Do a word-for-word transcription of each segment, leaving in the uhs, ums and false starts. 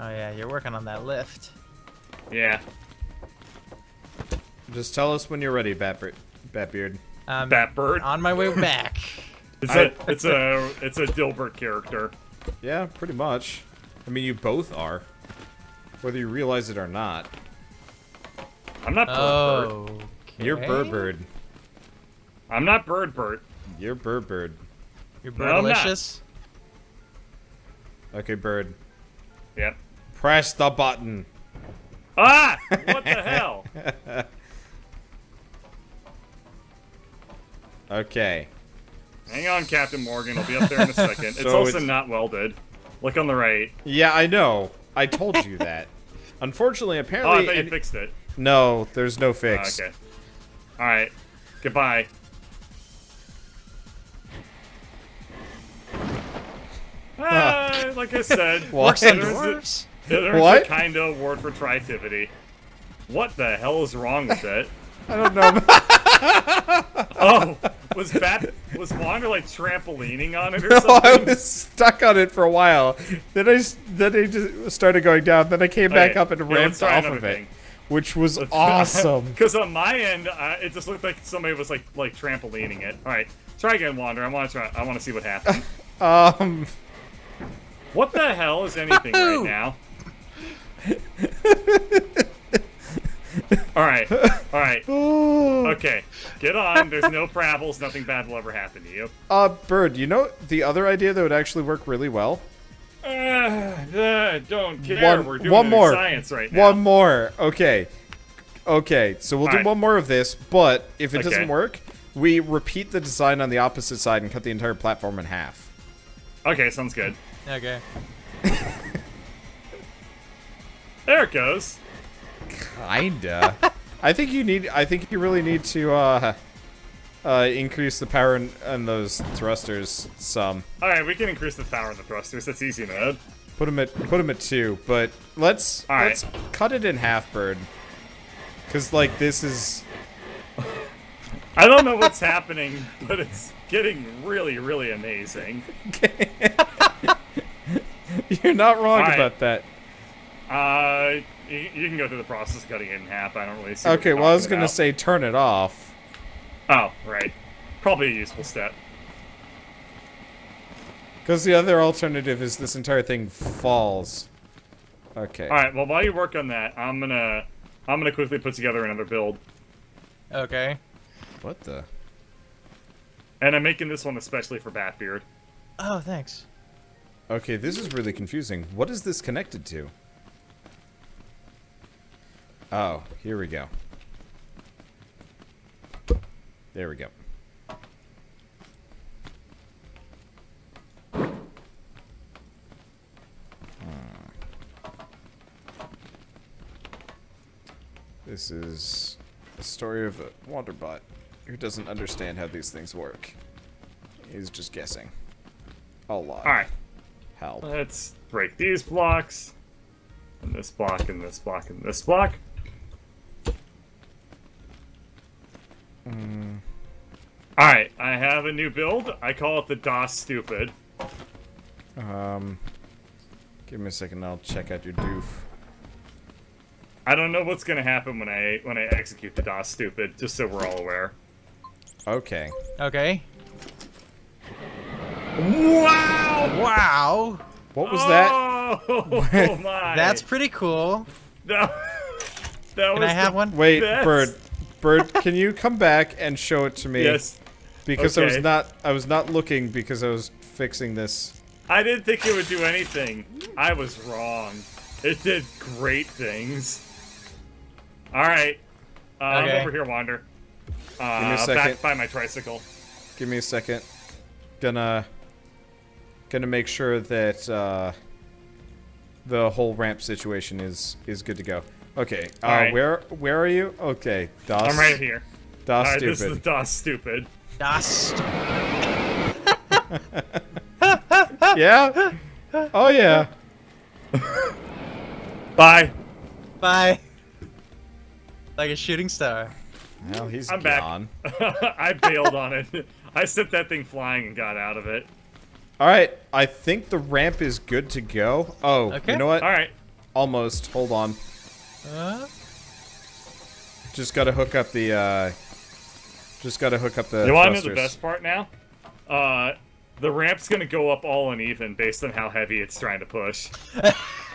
Oh yeah, you're working on that lift. Yeah. Just tell us when you're ready, Batbeard. Batbeard. Um, Batbird. On my way back. It's I, a it's a it's a Dilbert character. Yeah, pretty much. I mean, you both are, whether you realize it or not. I'm not Birdbird. Oh, okay. You're Birdbird. I'm not Birdbird. You're Birdbird. You're Birdalicious. No, okay, Bird. Yep. Press the button. Ah! What the hell? Okay. Hang on, Captain Morgan. I'll be up there in a second. So it's also it's... not welded. Look on the right. Yeah, I know. I told you that. Unfortunately, apparently... Oh, I thought you it... fixed it. No, there's no fix. Oh, okay. All right. Goodbye. Ah, like I said, works and works. It earns what? A kind of award for tri-tivity. What the hell is wrong with it? I don't know. Oh, was Bat was Wander like trampolining on it or no, something? No, I was stuck on it for a while. Then I then I just started going down. Then I came back okay. up and yeah, ramped off of thing. It, which was let's awesome. Because on my end, uh, it just looked like somebody was like like trampolining it. All right, try again, Wander. I want to try. I want to see what happens. um. What the hell is anything right now? Alright, alright. Okay, get on. There's no parables. Nothing bad will ever happen to you. Uh, Bird, you know the other idea that would actually work really well? Uh, uh, don't care. One, We're doing one more. science right now. One more. Okay. Okay, so we'll all do right. one more of this, but if it okay. doesn't work, we repeat the design on the opposite side and cut the entire platform in half. Okay, sounds good. Okay. There it goes. Kinda. I think you need. I think you really need to uh, uh, increase the power in, in those thrusters some. All right, we can increase the power in the thrusters. That's easy, man. Put them at put them at two, but let's All right. let's cut it in half, Bird. Cause like this is. I don't know what's happening, but it's getting really, really amazing. You're not wrong right. about that. Uh, you, you can go through the process of cutting it in half. I don't really see. Okay, well, I was going to say turn it off. Oh, right. Probably a useful step. Because the other alternative is this entire thing falls. Okay. All right. Well, while you work on that, I'm gonna I'm gonna quickly put together another build. Okay. What the? And I'm making this one especially for Batbeard. Oh, thanks. Okay, this is really confusing. What is this connected to? Oh, here we go. There we go. Hmm. This is the story of a Wanderbot who doesn't understand how these things work. He's just guessing. A lot. All right. Help. Let's break these blocks, and this block, and this block, and this block. Mm. Alright, I have a new build. I call it the DOS Stupid. Um, give me a second, I'll check out your doof. I don't know what's gonna happen when I when I execute the DOS Stupid, just so we're all aware. Okay. Okay. Wow! Wow! What was oh, that? Oh my! That's pretty cool. No, that can was I have one? Wait, best. Bird, Bird, can you come back and show it to me? Yes. Because okay. I was not, I was not looking because I was fixing this. I didn't think it would do anything. I was wrong. It did great things. All right, uh, okay. I'm over here, Wander. Uh, Give me a second. Back by my tricycle. Give me a second. Gonna. Gonna make sure that uh, the whole ramp situation is is good to go. Okay, uh, right. where where are you? Okay, DOS. I'm right here. DOS right, stupid. This is DOS stupid. DOS. Stupid. Yeah. Oh yeah. Bye. Bye. Like a shooting star. Well, he's I'm gone. Back. I bailed on it. I sent that thing flying and got out of it. All right, I think the ramp is good to go. Oh, okay. You know what? All right, Almost. Hold on. Huh? Just gotta hook up the, uh... Just gotta hook up the You want to know the best part now? Uh, the ramp's gonna go up all uneven based on how heavy it's trying to push.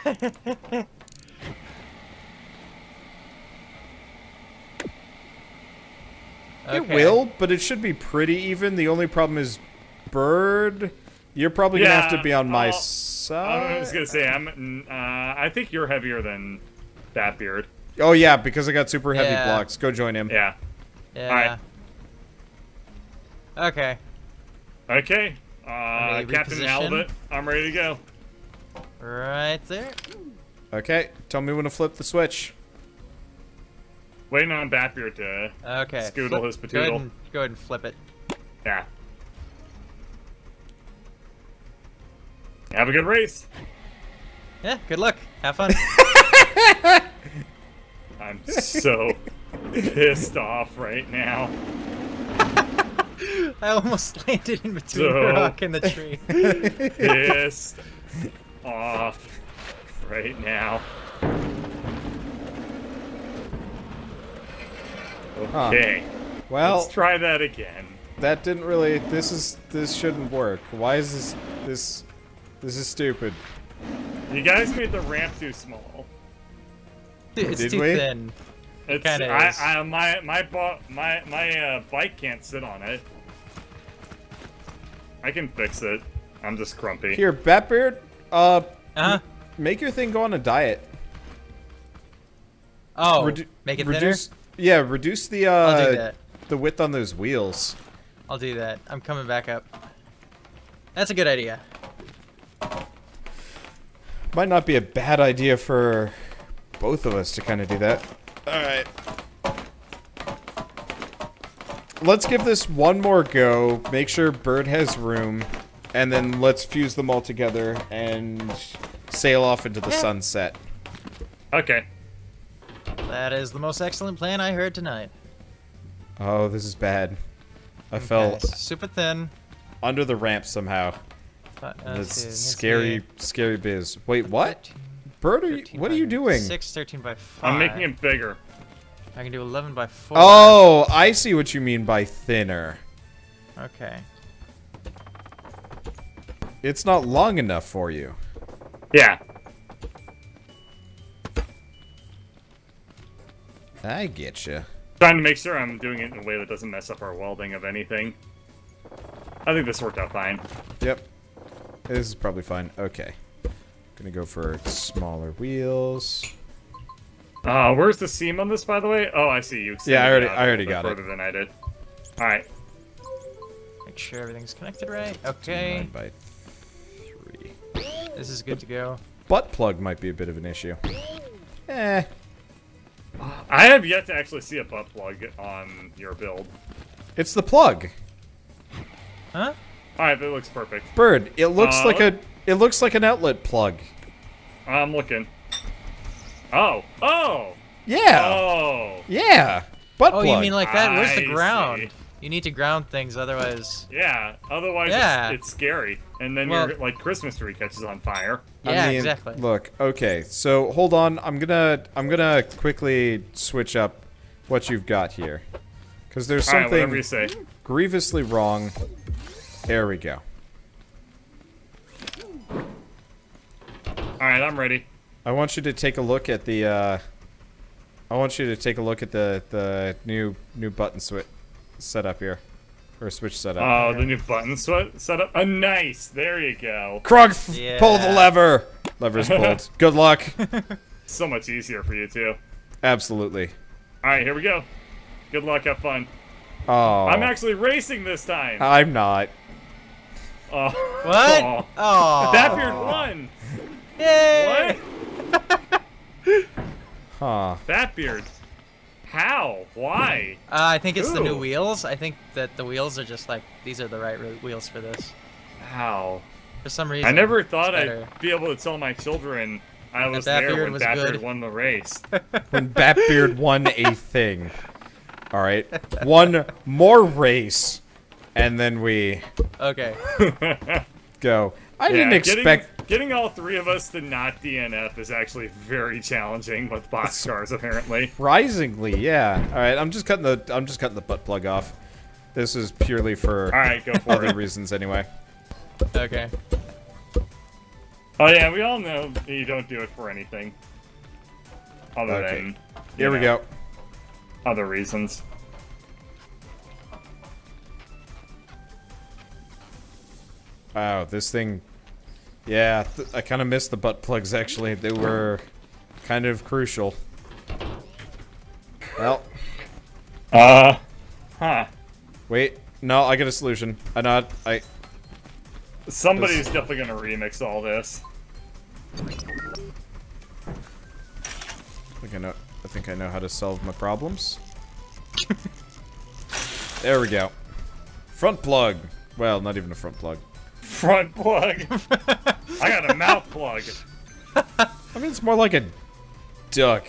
Okay. It will, but it should be pretty even. The only problem is, Bird, you're probably yeah, gonna have to be on I'll, my side. I was gonna say, I'm. Uh, I think you're heavier than that Beard. Oh yeah, because I got super heavy yeah. blocks. Go join him. Yeah. Yeah. All right. Okay. Okay. Uh, Captain Halibut, I'm ready to go. Right there. Okay. Tell me when to flip the switch. Waiting on Batbeard to okay. scoodle flip, his patoodle. Go ahead, and, go ahead and flip it. Yeah. Have a good race. Yeah, good luck. Have fun. I'm so pissed off right now. I almost landed in between so the rock and the tree. Pissed off right now. Okay. Huh. Well, let's try that again. That didn't really. This is. This shouldn't work. Why is this? This. This is stupid. You guys made the ramp too small. Dude, it's Did too we? thin. It's. It I, is. I. My. My. My. My uh, bike can't sit on it. I can fix it. I'm just grumpy. Here, Batbeard. Uh. Uh-huh. Make your thing go on a diet. Oh. Redu make it reduce thinner? Yeah, reduce the uh, I'll do that. the width on those wheels. I'll do that. I'm coming back up. That's a good idea. Might not be a bad idea for both of us to kind of do that. All right. Let's give this one more go. Make sure Bird has room, and then let's fuse them all together and sail off into the yeah. sunset. Okay. That is the most excellent plan I heard tonight. Oh, this is bad. I okay, fell super thin under the ramp somehow. Uh, That's scary, see. scary biz. Wait, what? Bird, are you, what are you doing? Six, thirteen by five. I'm making it bigger. I can do eleven by four. Oh, I see what you mean by thinner. Okay. It's not long enough for you. Yeah. I get you. Trying to make sure I'm doing it in a way that doesn't mess up our welding of anything. I think this worked out fine. Yep. This is probably fine. Okay. Gonna go for smaller wheels. Uh, where's the seam on this, by the way? Oh, I see you. Yeah, I already, I already got it. Further than I did. All right. Make sure everything's connected right. Okay. Nine by three. This is good the to go. Butt plug might be a bit of an issue. Eh. I have yet to actually see a butt plug on your build. It's the plug. Huh? Alright, that looks perfect. Bird, it looks uh, like look. a it looks like an outlet plug. I'm looking. Oh. Oh! Yeah. Oh. Yeah. Butt oh, plug. Oh, you mean like that? Where's I the ground? See. You need to ground things, otherwise Yeah, otherwise yeah. It's, it's scary. And then well, your like Christmas tree catches on fire. Yeah, I mean, exactly. Look, okay, so hold on. I'm gonna I'm gonna quickly switch up what you've got here, because there's something All right, whatever you say. grievously wrong. There we go. All right, I'm ready. I want you to take a look at the. Uh, I want you to take a look at the the new new button switch setup here. Or switch setup. Oh, the new button set setup. Oh, nice. There you go. Krog, yeah. pull the lever. Lever's pulled. Good luck. So much easier for you too. Absolutely. All right, here we go. Good luck. Have fun. Oh. I'm actually racing this time. I'm not. Oh. What? Oh. Oh. That beard won. Yay. What? Huh. That beard. How? Why? Uh, I think it's Ooh. the new wheels. I think that the wheels are just like, these are the right wheels for this. How? For some reason. I never thought I'd be able to tell my children I was there when Batbeard won the race. When Batbeard won a thing. All right. One more race. And then we... Okay. Go. I yeah, didn't expect... Getting... Getting all three of us to not D N F is actually very challenging with boxcars, apparently. Surprisingly, yeah. All right, I'm just cutting the I'm just cutting the butt plug off. This is purely for all right, go for other it. reasons anyway. Okay. Oh yeah, we all know you don't do it for anything. Other okay. than here know, we go. Other reasons. Wow, this thing. Yeah, th I kind of missed the butt plugs, actually. They were kind of crucial. Well. Uh, huh. Wait, no, I got a solution. I not, I... Somebody's this. definitely gonna remix all this. I think I know, I think I know how to solve my problems. There we go. Front plug. Well, not even a front plug. Front plug. I got a mouth plug. I mean, it's more like a duck.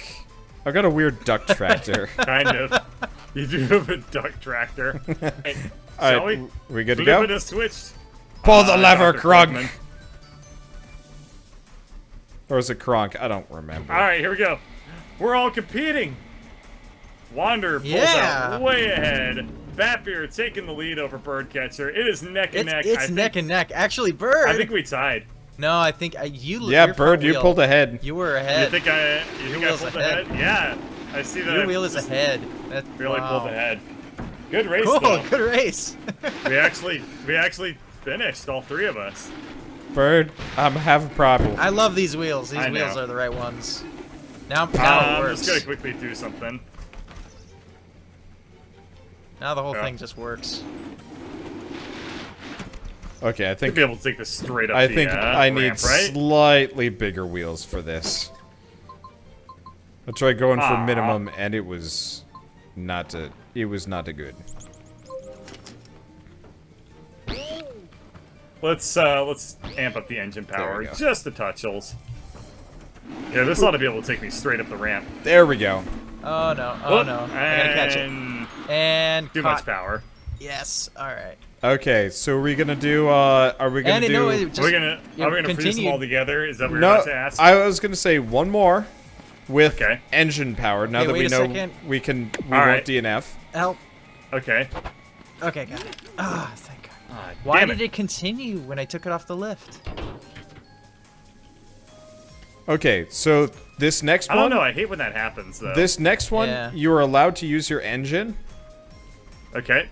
I got a weird duck tractor. Kind of. You do have a duck tractor. Hey, shall All right, we? we good to go? Flip it switched. Pull uh, the lever, Krunk. Or is it Kronk? I don't remember. All right, here we go. We're all competing. Wander pulls yeah. out way ahead. Batbeard taking the lead over Birdcatcher. It is neck and neck. It's, it's neck and neck. Actually, Bird. I think we tied. No, I think I, you. Yeah, Bird, you pulled ahead. You were ahead. You think I? You think I pulled ahead? Yeah, I see that. Your wheel is ahead. That really pulled ahead. Good race. Cool. Good race. we actually, we actually finished all three of us. Bird, I um, have a problem. I love these wheels. These wheels are the right ones. Now, now uh, it works. I'm just gonna quickly do something. Now the whole yeah. thing just works. Okay, I think... You'll be able to take this straight up I the, think uh, I ramp, need right? slightly bigger wheels for this. I tried going Aww. for minimum, and it was not a... It was not a good. Let's, uh, let's amp up the engine power. Just a touch, Jules. Yeah, this ought to be able to take me straight up the ramp. There we go. Oh, no. Oh, Whoop. no. I gotta catch it. And too much power. Yes. All right. Okay. So are we gonna do? Uh, are we gonna and do? No, just, we're gonna. Are we gonna freeze them all together? Is that what no, you're about to ask? I was gonna say one more, with okay. engine power. Now okay, that we know second. we can, we all want right. D N F. Help. Okay. Okay, got it. Ah, oh, thank God. Oh, Why did it. it continue when I took it off the lift? Okay, so this next one. I don't know. I hate when that happens, though. This next one, yeah. you are allowed to use your engine. Okay.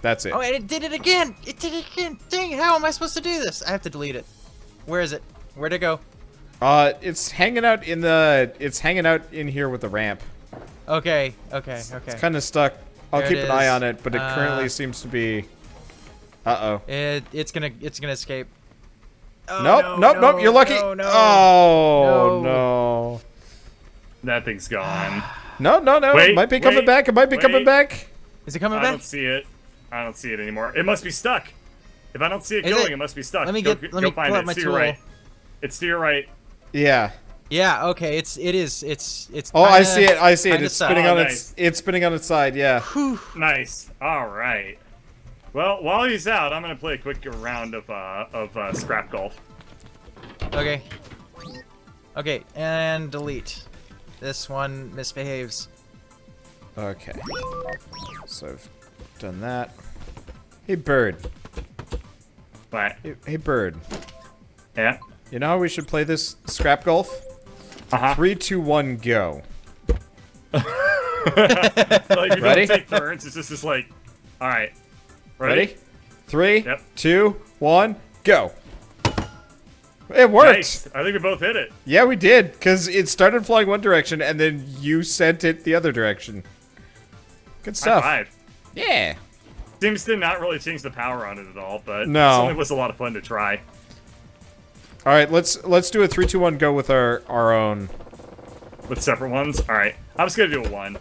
That's it. Oh, and it did it again! It did it again! Dang, how am I supposed to do this? I have to delete it. Where is it? Where'd it go? Uh, it's hanging out in the... It's hanging out in here with the ramp. Okay, okay, okay. It's kind of stuck. I'll there keep an eye on it, but it uh, currently seems to be... Uh-oh. It, it's gonna... It's gonna escape. Oh, nope, no, nope, no, nope, you're lucky! No, no, oh, no. no. That thing's gone. No, no, no, wait, it might be wait, coming back, it might be wait. coming back! Is it coming back? I don't see it. I don't see it anymore. It must be stuck. If I don't see it Is going, it? it must be stuck. Let me get. Go, let go me find pull it. Out my it's tool. To your right. It's to your right. Yeah. Yeah. Okay. It's. It is. It's. It's. Kinda, oh, I see it. I see it. It's stuck. spinning oh, on nice. its. It's spinning on its side. Yeah. Whew. Nice. All right. Well, while he's out, I'm gonna play a quick round of uh, of uh, scrap golf. Okay. Okay. And delete. This one misbehaves. Okay. So I've done that. Hey, Bird. What? Hey, hey, Bird. Yeah? You know how we should play this scrap golf? Uh-huh. Three, two, one, go. like, you Ready? Don't take turns, it's just, just like, all right. Ready? Ready? Three, yep. two, one, go. It worked. Nice. I think we both hit it. Yeah, we did, because it started flying one direction, and then you sent it the other direction. Good stuff. High five. Yeah. Seems to not really change the power on it at all, but no. It certainly was a lot of fun to try. All right, let's let's do a three, two, one, go with our our own. With separate ones. All right, I'm just gonna do a one.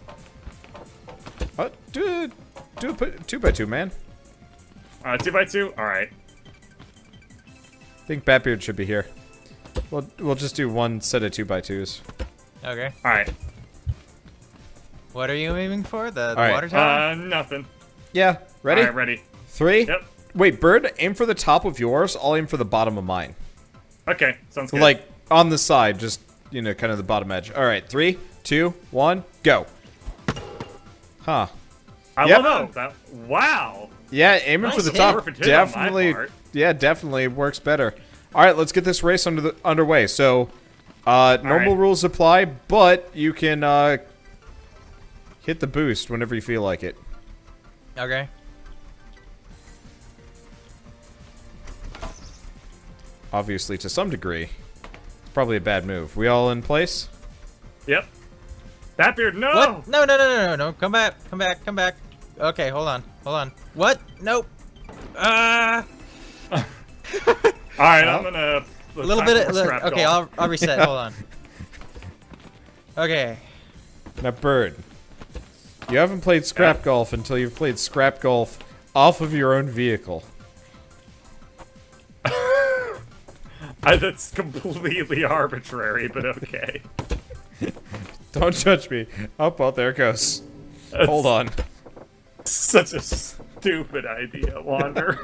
What? Do do a two by two, man. Uh, two by two. All right. I think Batbeard should be here. We'll, we'll just do one set of two by twos. Okay. All right. What are you aiming for? The, the right. water tower? Uh, nothing. Yeah. Ready? All right, ready. Three. Yep. Wait, Bird, aim for the top of yours. I'll aim for the bottom of mine. Okay, sounds good. Like, on the side, just, you know, kind of the bottom edge. Alright, three, two, one, go. Huh. I yep. love that. Wow. Yeah, aiming for the top definitely, yeah, definitely works better. Alright, let's get this race under the, underway. So, uh, normal right. rules apply, but you can, uh, hit the boost whenever you feel like it. Okay. Obviously, to some degree. It's probably a bad move. We all in place? Yep. That beard, no! What? No, no, no, no, no, no. Come back, come back, come back. Okay, hold on, hold on. What? Nope. Uh... All right, well, I'm gonna... A little bit of... Little, okay, I'll, I'll reset, hold on. Okay. Now, Bird, you haven't played Scrap yeah. Golf until you've played Scrap Golf off of your own vehicle. I, that's completely arbitrary, but okay. Don't judge me. Oh, well, there it goes. That's Hold on. Such a stupid idea, Wander.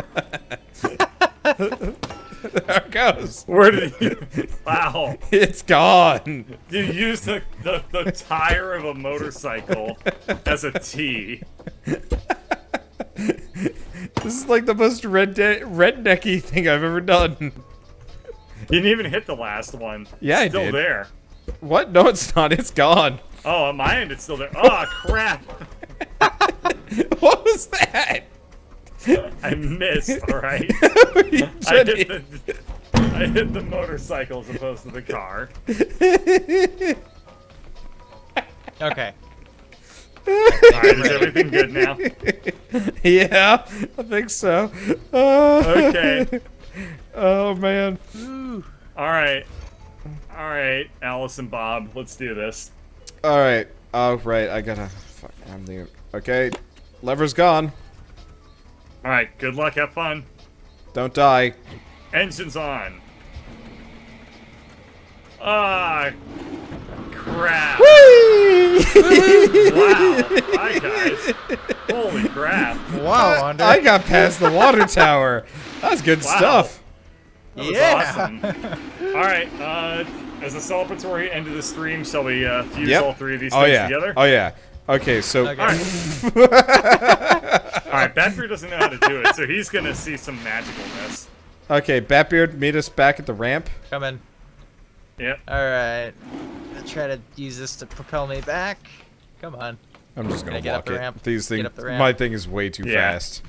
There it goes. Where did you... Wow. It's gone. You used the, the, the tire of a motorcycle as a tee. This is like the most red rednecky thing I've ever done. You didn't even hit the last one. Yeah, it's I still did. Still there. What? No, it's not. It's gone. Oh, on my end, it's still there. Oh, crap. What was that? Uh, I missed, alright? I, hit the, I hit the motorcycle as opposed to the car. Okay. Alright, is everything good now? Yeah, I think so. Uh, okay. Oh, man. Alright. All right, Alice and Bob, let's do this. All right, all right, I gotta. Fuck, I'm the. Okay, lever's gone. All right, good luck, have fun. Don't die. Engines on. Ah, oh, crap! Whee! Wow, hi guys! Holy crap! Wow, Wander. I got past the water tower. That's good wow. stuff. That was yeah. awesome. All right, uh, as a celebratory end of the stream, shall we uh, fuse yep. all three of these oh, things yeah. together? Oh yeah. Okay, so. Okay. All right. All right. Batbeard doesn't know how to do it, so he's gonna see some magicalness. Okay, Batbeard, meet us back at the ramp. Come in. Yep. All right. I'll try to use this to propel me back. Come on. I'm just gonna, gonna walk get up the it. Ramp. These things. Get up the ramp. My thing is way too yeah. fast.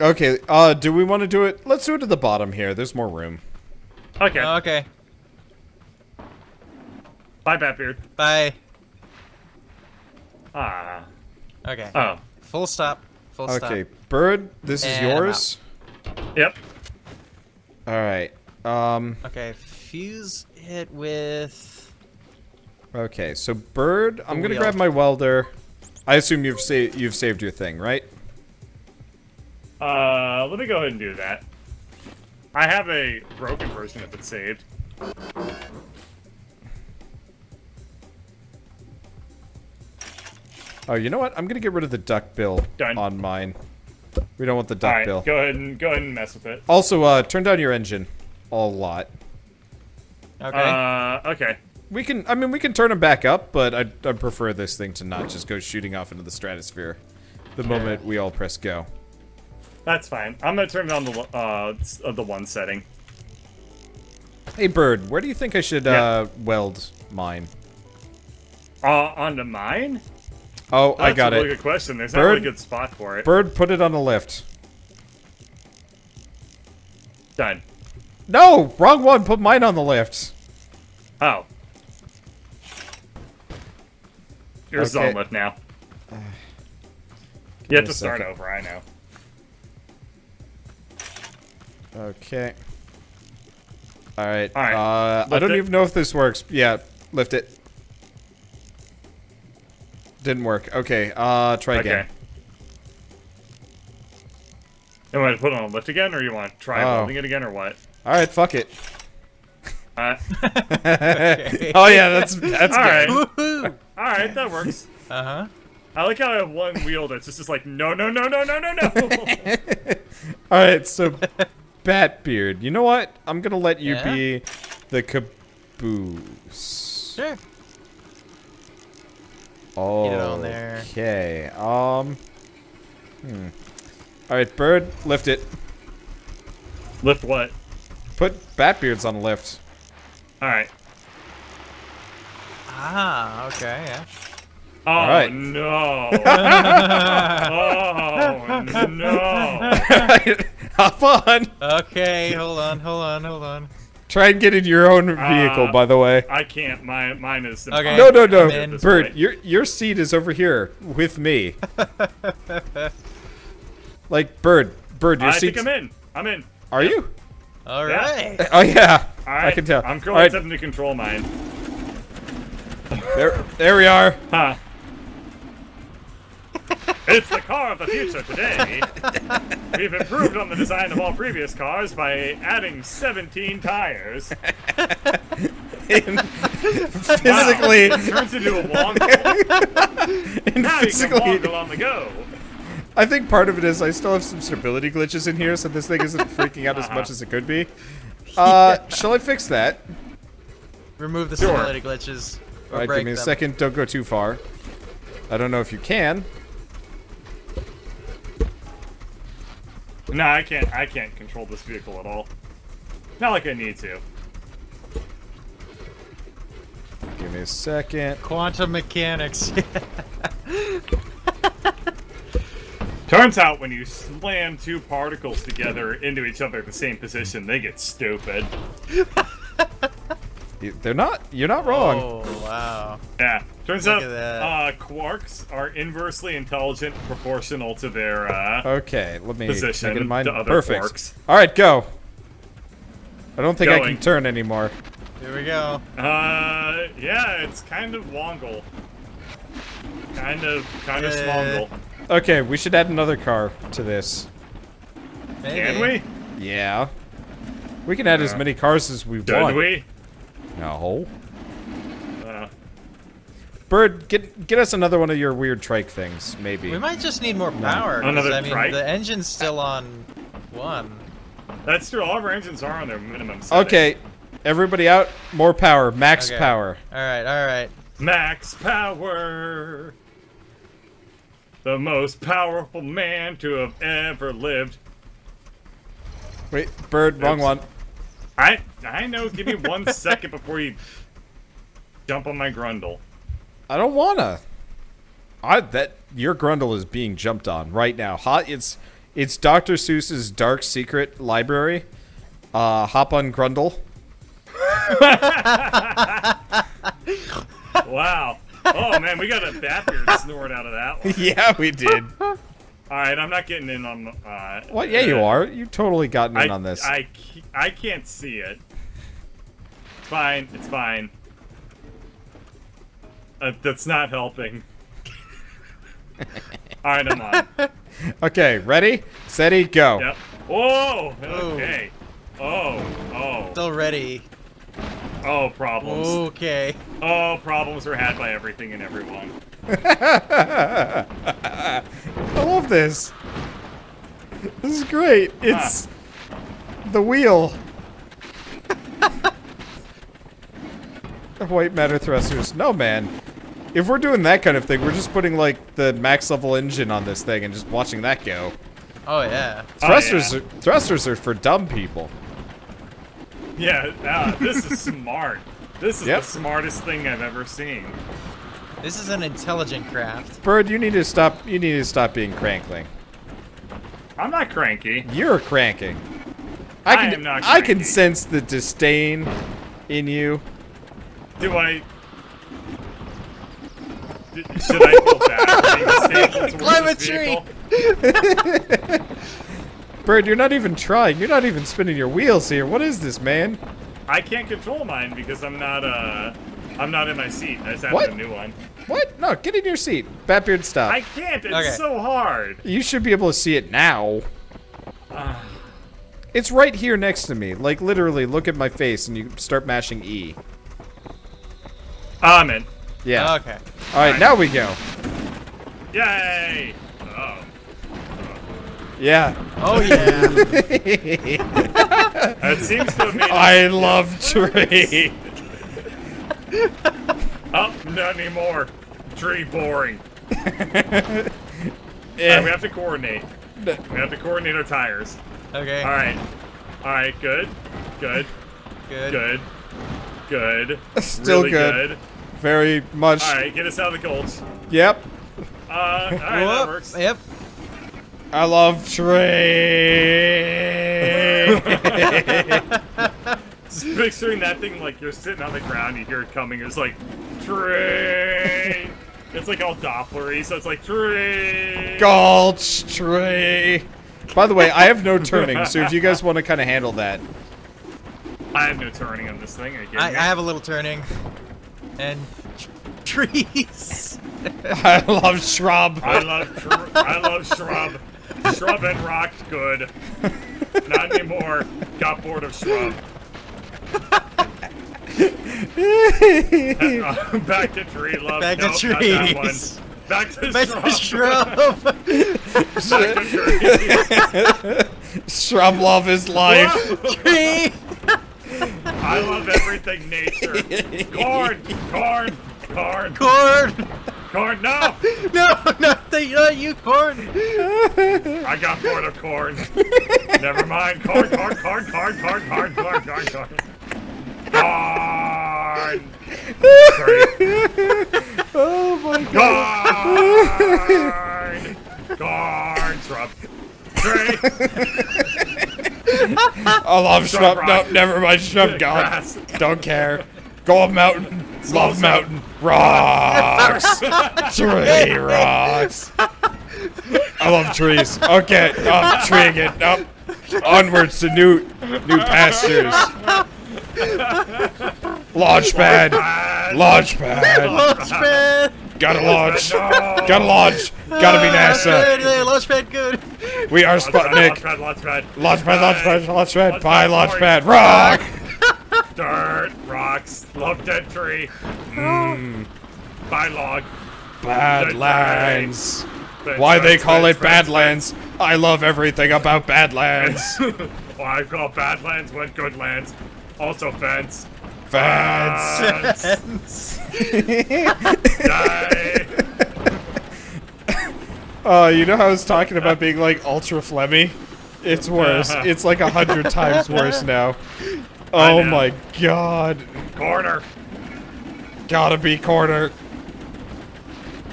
Okay, uh, do we want to do it? Let's do it to the bottom here. There's more room. Okay. Oh, okay. Bye, Batbeard. Bye. Ah. Okay. Oh. Full stop. Full okay, stop. Okay, Bird, this and is yours. Yep. All right. Um. Okay, fuse it with... Okay, so Bird, I'm going to grab my welder. I assume you've, sa you've saved your thing, right? Uh, let me go ahead and do that. I have a broken version if it's saved. Oh, you know what? I'm gonna get rid of the duckbill on mine. We don't want the duckbill. All right, go ahead and go ahead and mess with it. Also, uh, turn down your engine a lot. Okay. Uh, okay. We can. I mean, we can turn them back up, but I I prefer this thing to not just go shooting off into the stratosphere the moment we all press go. That's fine. I'm gonna turn it on the uh, the one setting. Hey Bird, where do you think I should yeah. uh, weld mine? Uh, onto mine? Oh, That's I got it. That's a really good question. There's Bird, not really a good spot for it. Bird, put it on the lift. Done. No, wrong one. Put mine on the lift. Oh. Yours okay. is on lift now. Uh, you have to start second. over. I know. Okay. All right. All right. Uh, I don't it. even know if this works. Yeah, lift it. Didn't work. Okay. Uh, try okay. again. You want to put it on lift again, or you want to try oh. holding it again, or what? All right. Fuck it. Uh. Okay. Oh yeah, that's that's All good. Right. All right, that works. Uh huh. I like how I have one wheel that's just like, no, no, no, no, no, no, no. All right, so Batbeard, you know what? I'm going to let you yeah. be the caboose. Sure. Oh, get it on there. Okay. Um, hmm. All right, Bird, lift it. Lift what? Put Batbeards on the lift. All right. Ah, okay, yeah. Oh, right. no. Oh, no. Hop on. Okay, hold on, hold on, hold on. Try and get in your own vehicle, uh, by the way. I can't. My, mine is... Okay. No, no, no. Bird, your, your seat is over here with me. Like, Bird, Bird, your seat. I think I'm in. I'm in. Are yep. you? All right. Yeah. Oh, yeah. All right. I can tell. I'm going right. to control mine. There, there we are. Huh. It's the car of the future today. We've improved on the design of all previous cars by adding seventeen tires. In physically, wow, it turns into a wongle. In now physically, you can wongle on the go. I think part of it is I still have some stability glitches in here, so this thing isn't freaking out uh-huh. as much as it could be. Uh, yeah. Shall I fix that? Remove the sure. stability glitches. All right, give me a them. second. Don't go too far. I don't know if you can. No, I can't. I can't control this vehicle at all. Not like I need to. Give me a second. Quantum mechanics. Turns out when you slam two particles together into each other at the same position, they get stupid. They're not. You're not wrong. Oh wow! Yeah. Turns Look out uh, quarks are inversely intelligent, proportional to their uh, okay. Let me position make it mine. to other Perfect. quarks. All right, go. I don't think Going. I can turn anymore. Here we go. Uh, yeah, it's kind of wongle. Kind of, kind uh, of swongle. Okay, we should add another car to this. Maybe. Can we? Yeah. We can add yeah. as many cars as we Did want. Did we? No. Uh, Bird, get get us another one of your weird trike things, maybe. We might just need more power. Another I mean, trike? The engine's still on one. That's true. All of our engines are on their minimum setting. Okay. Everybody out. More power. Max okay. power. All right. All right. Max power. The most powerful man to have ever lived. Wait, Bird, Oops. wrong one. I I know. Give me one second before you jump on my grundle. I don't wanna. I that your grundle is being jumped on right now. Hot. It's it's Doctor Seuss's Dark Secret Library. Uh, hop on grundle. Wow. Oh man, we got a Batbeard snort out of that one. Yeah, we did. All right, I'm not getting in on. Uh, well, yeah, uh, you are. You've totally gotten in I, on this. I, I can't see it. Fine, it's fine. Uh, that's not helping. All right, I'm on. Okay, ready, steady, go. Yep. Whoa. Okay. Ooh. Oh. Oh. Still ready. Oh, problems. Okay. Oh, problems were had by everything and everyone. I love this. This is great. It's huh. the wheel. White matter thrusters. No, man. If we're doing that kind of thing, we're just putting like the max level engine on this thing and just watching that go. Oh yeah. Thrusters. Oh, yeah. Are, thrusters are for dumb people. Yeah. Uh, this is smart. This is yep. the smartest thing I've ever seen. This is an intelligent craft. Bird, you need to stop. You need to stop being crankling. I'm not cranky. You're cranking. I, I can, am not. Cranky. I can sense the disdain in you. Do I? D should I feel bad? Climb a tree. Bird, you're not even trying. You're not even spinning your wheels here. What is this, man? I can't control mine because I'm not. Uh, I'm not in my seat. I just have a new one. What? No, get in your seat. Batbeard, stop. I can't. It's okay. so hard. You should be able to see it now. Uh, it's right here next to me. Like, literally, look at my face, and you start mashing E. I'm in. Yeah. Okay. All right, All right. now we go. Yay! Oh. Yeah. Oh yeah. It seems to me. I love trees. Oh, not anymore. Tree boring. Yeah. Right, we have to coordinate. We have to coordinate our tires. Okay. All right. All right. Good. Good. Good. Good. Good. Still really good. good. Very much. All right. Get us out of the gulch. Yep. Uh. All right. Whoop. That works. Yep. I love train. Just picturing that thing like you're sitting on the ground, you hear it coming. It's like train. It's like all Dopplery, so it's like train. Gulch train. By the way, I have no turning, so if you guys want to kind of handle that, I have no turning on this thing. Are you kidding me? I, I have a little turning and tr trees. I love shrub. I love tr I love shrub. Shrub and rock, good. Not anymore. Got bored of shrub. Back to tree love. Back nope, to trees. Back to Back shrub. To shrub. Back to trees. Shrub love is life. Tree. I love everything nature. Corn. Corn. Corn. Corn. Corn, no! No, not, the, not you, corn! I got bored of corn. Never mind. Corn, corn, corn, corn, corn, corn, corn, corn, corn. Corn! Oh my god. Corn! Corn, shrub. Tree! I love shrub. shrub. No, never mind. Shrub, god. Don't care. Go up mountain. Love so mountain. Rocks. Tree rocks. I love trees. Okay, up tree again. Up onwards to new new pastures. Launch pad. Launch pad. Launch pad. Gotta launch. No. Gotta launch. Gotta be NASA. Launch pad good. We are Sputnik. Launch pad. Launch pad. Launch pad. Launch pad. Launch pad. Bye. Launch pad. Rock. Dirt, rocks, love dead tree. Mmm. Bad log. Badlands. Why they call it Badlands? I love everything about Badlands. Why I call Badlands when good lands. Also fence. Fence. Fence. Die. Uh, you know how I was talking about being like ultra phlegmy? It's worse. It's like a hundred times worse now. Oh my god. Corner. Gotta be corner.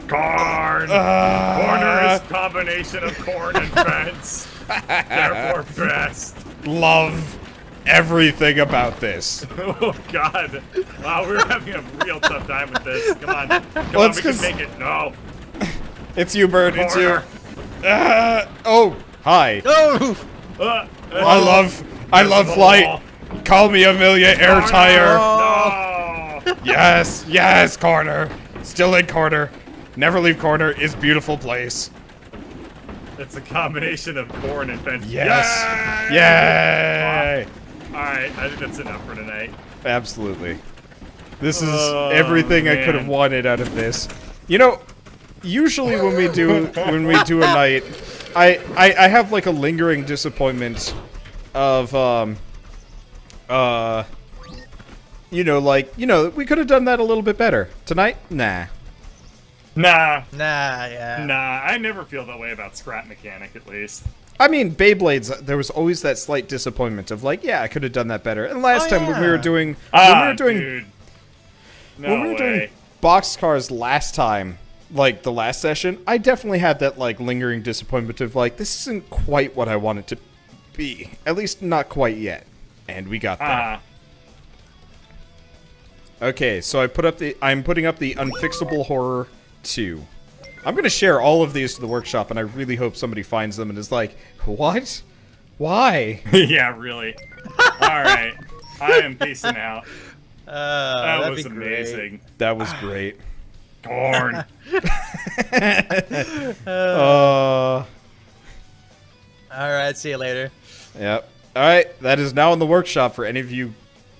Corn. Uh, corner is a combination of corn and fence. Therefore best. Love everything about this. Oh god. Wow, we're having a real tough time with this. Come on. Come well, on, we can make it. No. It's you, Bird. Corner. It's you. Uh, oh, hi. Oh. Uh, I love, I love flight. Wall. Call me Amelia Air corner. Tire. No. Yes, yes, corner. Still in corner. Never leave corner. It's beautiful place. It's a combination of corn and fence. Yes. Yay! Yay! Wow. All right, I think that's enough for tonight. Absolutely. This is oh, everything man. I could have wanted out of this. You know, usually when we do when we do a night, I I, I have like a lingering disappointment of um. Uh, you know, like, you know, we could have done that a little bit better. Tonight? Nah. Nah. Nah, yeah. Nah, I never feel that way about Scrap Mechanic, at least. I mean, Beyblades, there was always that slight disappointment of, like, yeah, I could have done that better. And last oh, time yeah. when we were doing... Ah, when we were doing, dude. No when we were way. doing boxcars last time, like, the last session, I definitely had that, like, lingering disappointment of, like, this isn't quite what I want it to be. At least not quite yet. And we got that. Uh, okay, so I put up the. I'm putting up the Unfixable Horror two. I'm gonna share all of these to the workshop, and I really hope somebody finds them and is like, "What? Why?" Yeah, really. All right, I am peacing out. Uh, that was amazing. Great. That was great. Darn. uh, all right. See you later. Yep. All right, that is now in the workshop for any of you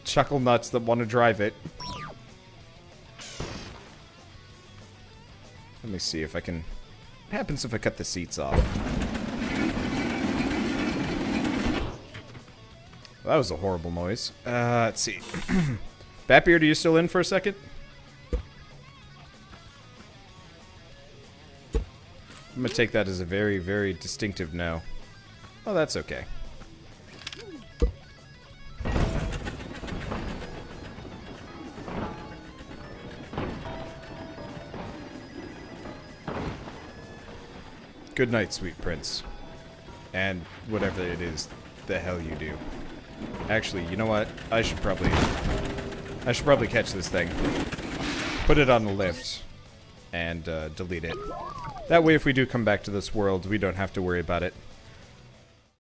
chuckle nuts that want to drive it. Let me see if I can happens if I cut the seats off? Well, that was a horrible noise. Uh, let's see. Batbeard, are you still in for a second? I'm gonna take that as a very, very distinctive no. Oh, that's okay. Good night, sweet prince. And whatever it is, the hell you do. Actually, you know what? I should probably... I should probably catch this thing. Put it on the lift. And uh, delete it. That way, if we do come back to this world, we don't have to worry about it.